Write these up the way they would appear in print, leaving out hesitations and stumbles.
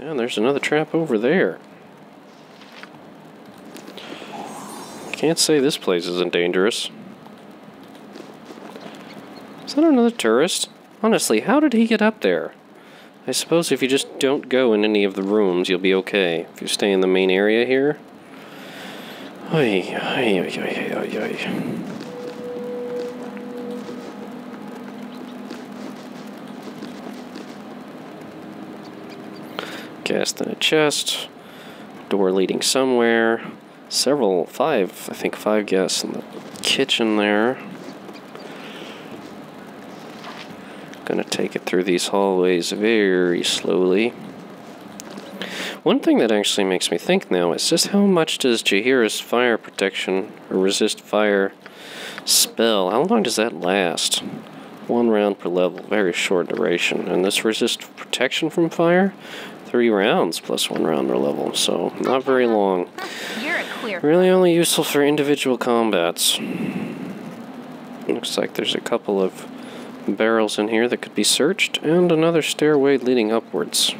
And there's another trap over there. Can't say this place isn't dangerous. Is that another tourist? Honestly, how did he get up there? I suppose if you just don't go in any of the rooms, you'll be okay. If you stay in the main area here. Oy, oy, oy, oy, oy, oy. Cast in a chest. Door leading somewhere. I think five guests in the kitchen there. Gonna take it through these hallways very slowly. One thing that actually makes me think now is just how much does Jahira's fire protection or resist fire spell, how long does that last? 1 round per level, very short duration. And this resist protection from fire, 3 rounds plus 1 round per level, so not very long. You're a queer. Really only useful for individual combats. Looks like there's a couple of barrels in here that could be searched, and another stairway leading upwards.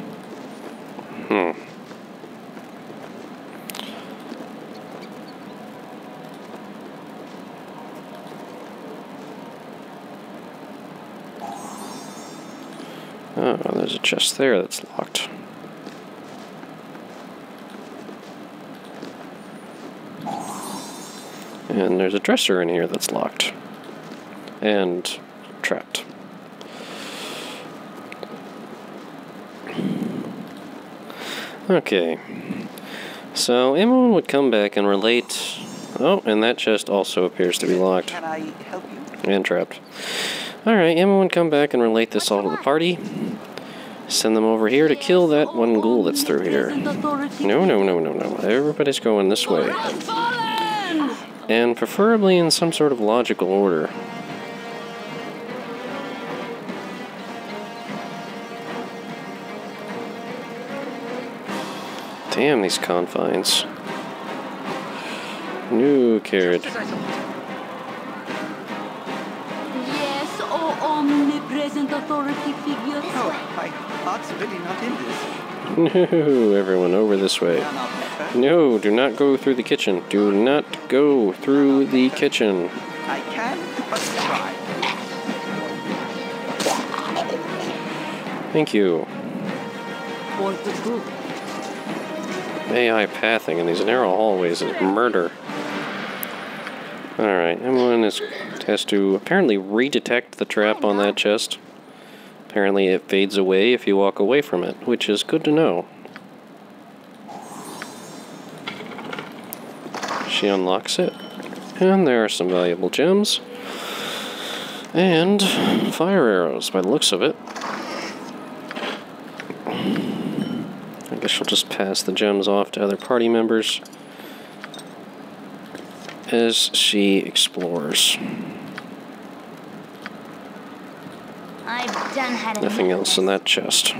Oh, there's a chest there that's locked. And there's a dresser in here that's locked. And trapped. Okay. So Emma would come back and relate. Oh, and that chest also appears to be locked. Can I help you? And trapped. Alright, Emma would come back and relate this all to the party. Send them over here to kill that one ghoul that's through here. No, no, no, no, no. Everybody's going this way. And preferably in some sort of logical order. Damn, these confines. New carrot. Yes, oh omnipresent authority figure. Oh, my heart's really not in this. No, everyone over this way. No, do not go through the kitchen. Do not go through the kitchen. I can but try. Thank you. For the truth. AI pathing in these narrow hallways is murder. Alright, Emwin has to apparently redetect the trap on that chest. Apparently it fades away if you walk away from it, which is good to know. She unlocks it. And there are some valuable gems. And fire arrows, by the looks of it. I guess she'll just pass the gems off to other party members as she explores. Nothing else in that chest.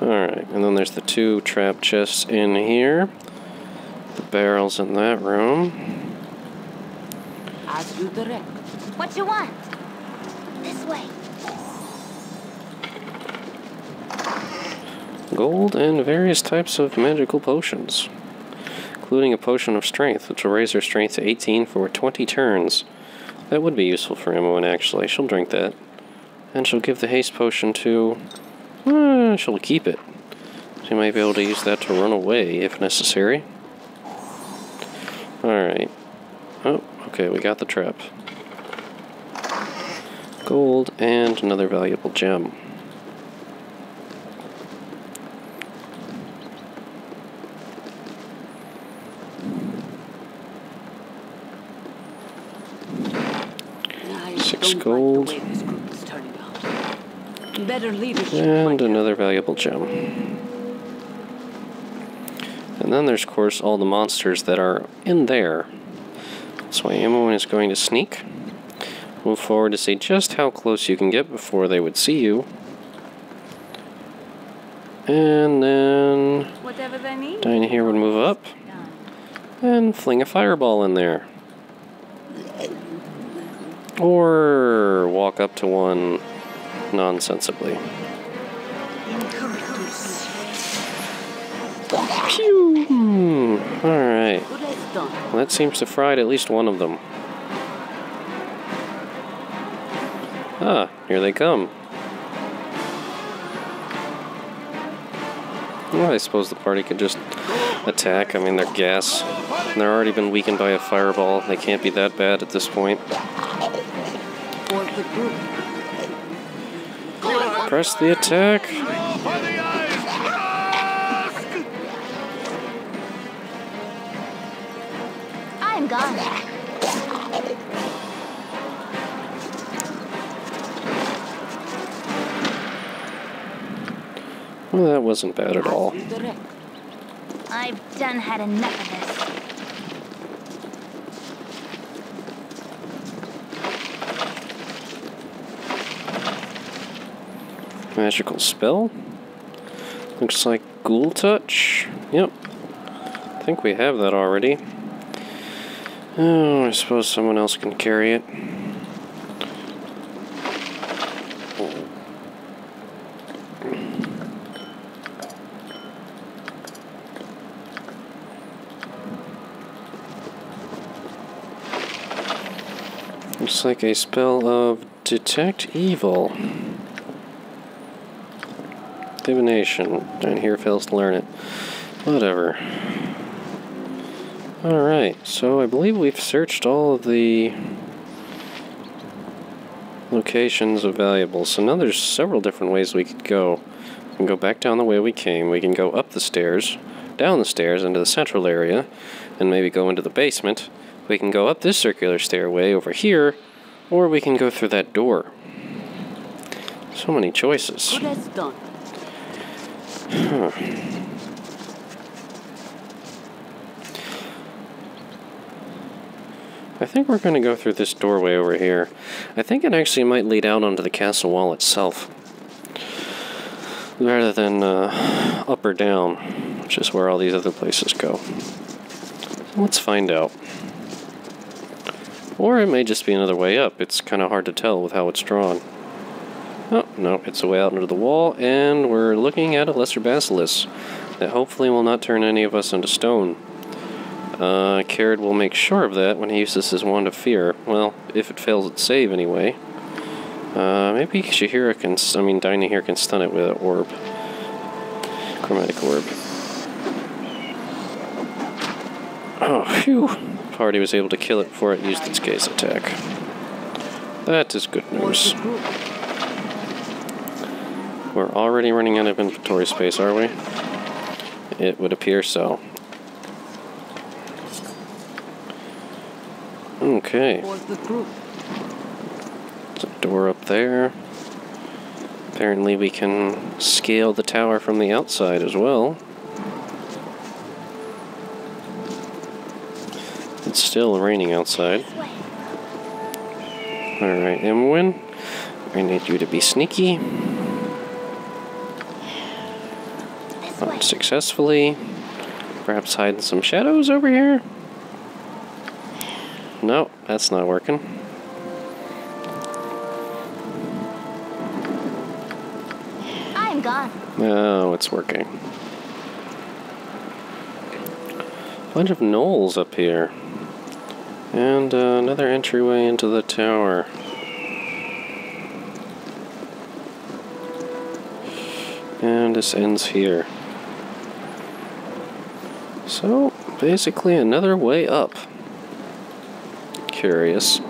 Alright, and then there's the 2 trap chests in here. The barrels in that room. As you direct. What you want? This way. Gold and various types of magical potions, including a potion of strength, which will raise her strength to 18 for 20 turns. That would be useful for Imoen, actually. She'll drink that. And she'll give the haste potion to... she'll keep it. She might be able to use that to run away, if necessary. Alright. Oh, okay, we got the trap. Gold and another valuable gem. Gold. And another valuable gem. And then there's, of course, all the monsters that are in there. That's why Imoen is going to sneak. Move forward to see just how close you can get before they would see you. And then Dynaheir would move up and fling a fireball in there. Or walk up to one nonsensibly. Pew! Alright. Well, that seems to fried at least one of them. Ah, here they come. Well, I suppose the party could just attack. I mean, they're gas. And they're already been weakened by a fireball. They can't be that bad at this point. Press the attack! I'm gone. Well, that wasn't bad at all. I've done had enough of this. Magical spell. Looks like Ghoul Touch. Yep. I think we have that already. Oh, I suppose someone else can carry it. Looks like a spell of Detect Evil. Divination, and here fails to learn it. Whatever. Alright, so I believe we've searched all of the locations of valuables. So now there's several different ways we could go. We can go back down the way we came, we can go up the stairs, down the stairs into the central area, and maybe go into the basement. We can go up this circular stairway over here, or we can go through that door. So many choices. Huh. I think we're going to go through this doorway over here. I think it actually might lead out onto the castle wall itself, rather than up or down, which is where all these other places go. Let's find out. Or it may just be another way up. It's kind of hard to tell with how it's drawn. Oh, no, it's a way out into the wall, and we're looking at a lesser basilisk that hopefully will not turn any of us into stone. Kered will make sure of that when he uses his Wand of Fear. Well, if it fails its save anyway. Maybe Jahira can, Dynaheir can stun it with an orb. Chromatic Orb. Oh, phew. Party was able to kill it before it used its gaze attack. That is good news. We're already running out of inventory space, are we? It would appear so. Okay. There's a door up there. Apparently we can scale the tower from the outside as well. It's still raining outside. Alright, Emwin, I need you to be sneaky. Successfully. Perhaps hiding some shadows over here? No, that's not working. I'm gone. No, it's working. A bunch of knolls up here. And another entryway into the tower. And this ends here. So, basically another way up. Curious.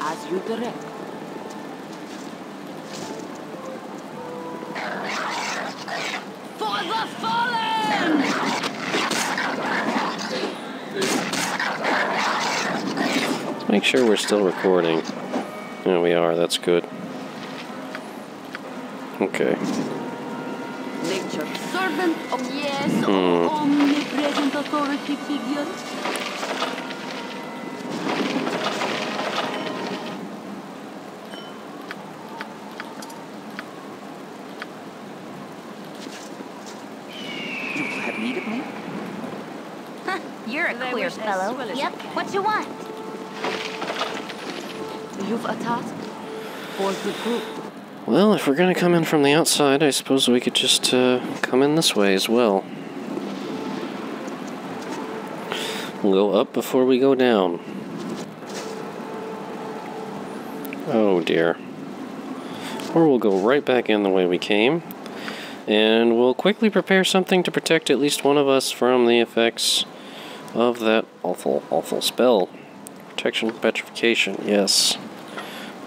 As you direct. For the fallen! Make sure we're still recording. Yeah, we are. That's good. Okay. Nature servant of yes, omnipresent authority figure. You have need of me? Huh? You're a queer fellow. Yep. What you want? You've a task for the group. Well, if we're going to come in from the outside, I suppose we could just come in this way as well. We'll go up before we go down. Oh dear. Or we'll go right back in the way we came. And we'll quickly prepare something to protect at least one of us from the effects of that awful, awful spell. Protection Petrification, yes.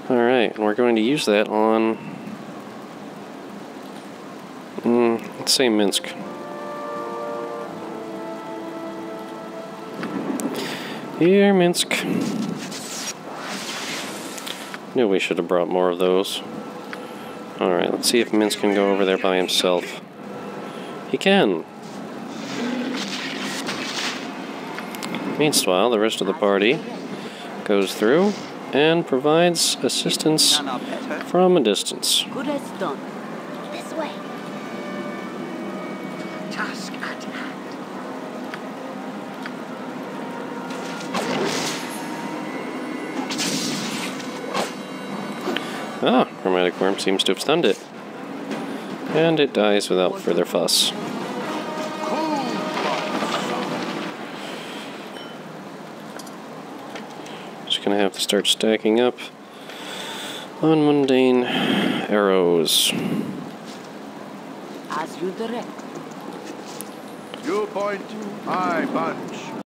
Alright, and we're going to use that on... let's say Minsk. Here, Minsk. Knew we should have brought more of those. Alright, let's see if Minsk can go over there by himself. He can! Meanwhile, the rest of the party goes through and provides assistance from a distance. Good as done. This way. Task at hand. Ah, Chromatic Worm seems to have stunned it. And it dies without further fuss. Gonna have to start stacking up on mundane arrows. As you direct. You point, I bunt.